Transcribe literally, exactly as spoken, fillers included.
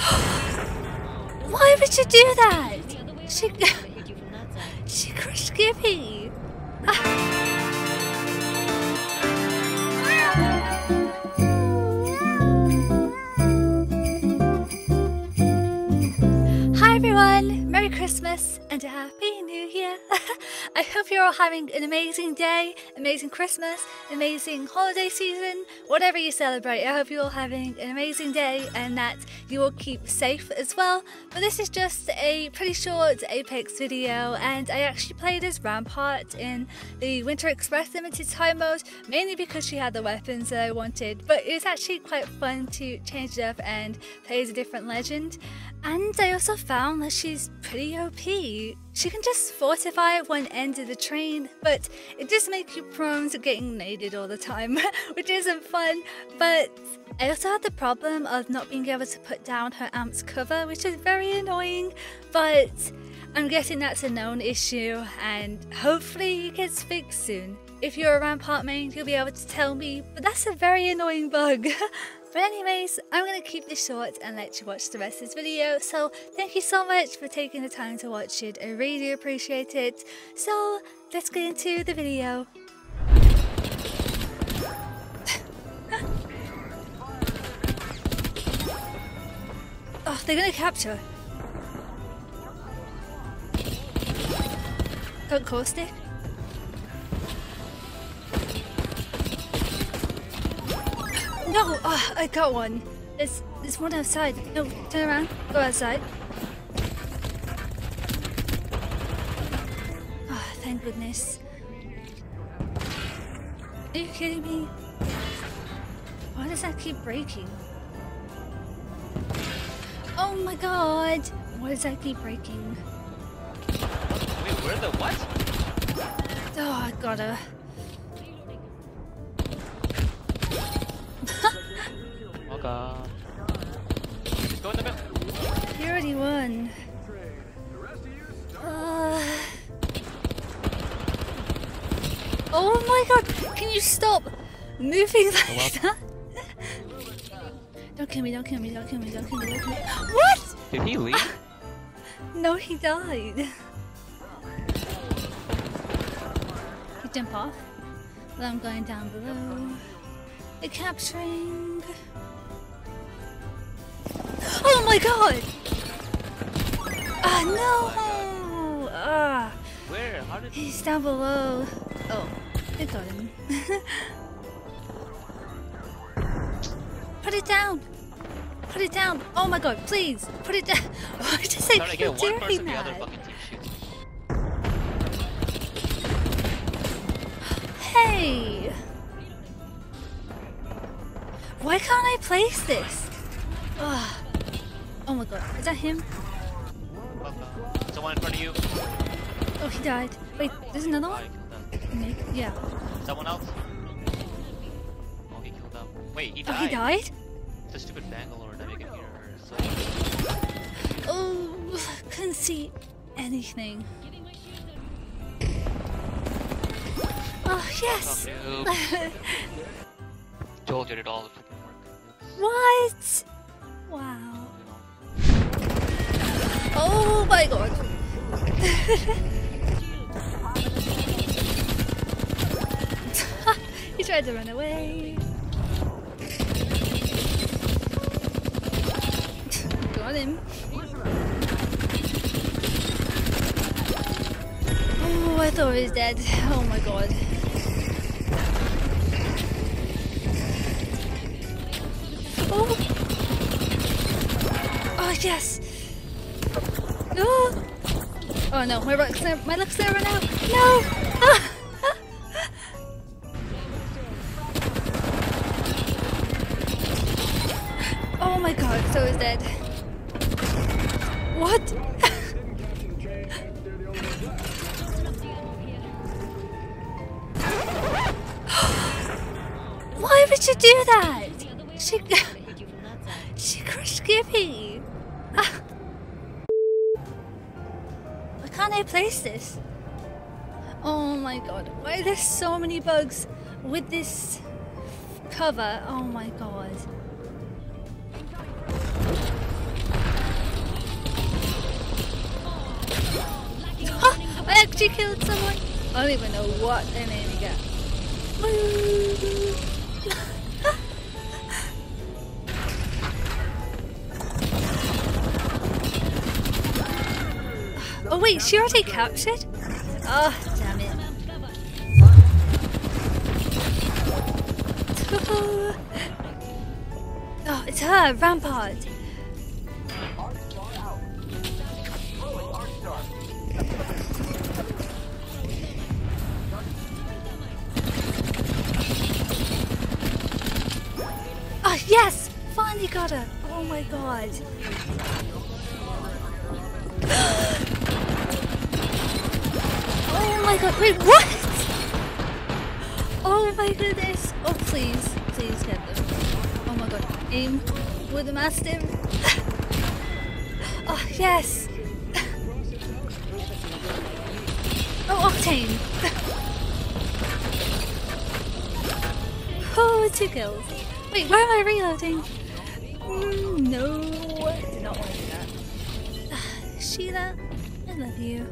Why would you do that? She, she crushed Gibby. Hi everyone, Merry Christmas and a Happy New Year. I hope you're all having an amazing day, amazing Christmas, amazing holiday season, whatever you celebrate. I hope you're all having an amazing day and that you all keep safe as well. But this is just a pretty short Apex video, and I actually played as Rampart in the Winter Express limited time mode, mainly because she had the weapons that I wanted, but it was actually quite fun to change it up and play as a different legend. And I also found that she's pretty O P. She can just fortify one end of the train, but it does make you prone to getting naded all the time, which isn't fun. But I also had the problem of not being able to put down her amp's cover, which is very annoying, but I'm guessing that's a known issue and hopefully it gets fixed soon. If you're a Rampart main, you'll be able to tell me, but that's a very annoying bug. But anyways, I'm going to keep this short and let you watch the rest of this video, so thank you so much for taking the time to watch it, I really appreciate it. So let's get into the video. Oh, they're going to capture. Got Caustic. No! Oh, I got one. There's, there's one outside. No, turn around. Go outside. Oh, thank goodness. Are you kidding me? Why does that keep breaking? Oh my god! Why does that keep breaking? Wait, where the what? Oh, I gotta... Uh, just go in the middle. You already won. Uh, oh my god! Can you stop moving like that? Don't kill me! Don't kill me! Don't kill me! Don't kill me! Don't kill me! What? Did he leave? No, he died. He jumped off. Well, I'm going down below. They're capturing. Oh my god! Ah, oh, no! Oh ah. Where? How did he's down below. Oh, I got him. Put it down! Put it down! Oh my god, please! Put it down! Why does it keep doing that? Hey! Why can't I place this? Oh. Oh my god, is that him? Okay. Someone in front of you. Oh, he died. Wait, there's another one? Nick? Yeah. Someone else? Oh, he killed them. Wait, he died. Oh, he died? It's a stupid Bangalore that make him here. So... Oh, couldn't see anything. Oh, yes! Joel did it all the freaking work. What? Wow. Oh my god! He tried to run away. Got him. Oh, I thought he was dead. Oh my god. Oh! Oh yes! Oh. Oh no, my luck's never, my luck's never run out. No! Ah. Oh my god, so is dead. What? Why would you do that? She, she crushed Gibby. Ah. Can't I place this? Oh my god, why are there so many bugs with this cover? Oh my god. actually killed someone? I don't even know what their name he got. Oh wait, she already captured? Oh, damn it. Oh, it's her, Rampart. Oh, yes! Finally got her! Oh my god. Oh my god, wait, what? Oh my goodness. Oh, please, please get them. Oh my god, aim with the Mastiff. Oh, yes. Oh, Octane. Oh, two kills. Wait, why am I reloading? Mm, no, I did not want to do that. Sheila, I love you.